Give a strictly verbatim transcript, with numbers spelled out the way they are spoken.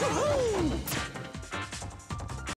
Woohoo!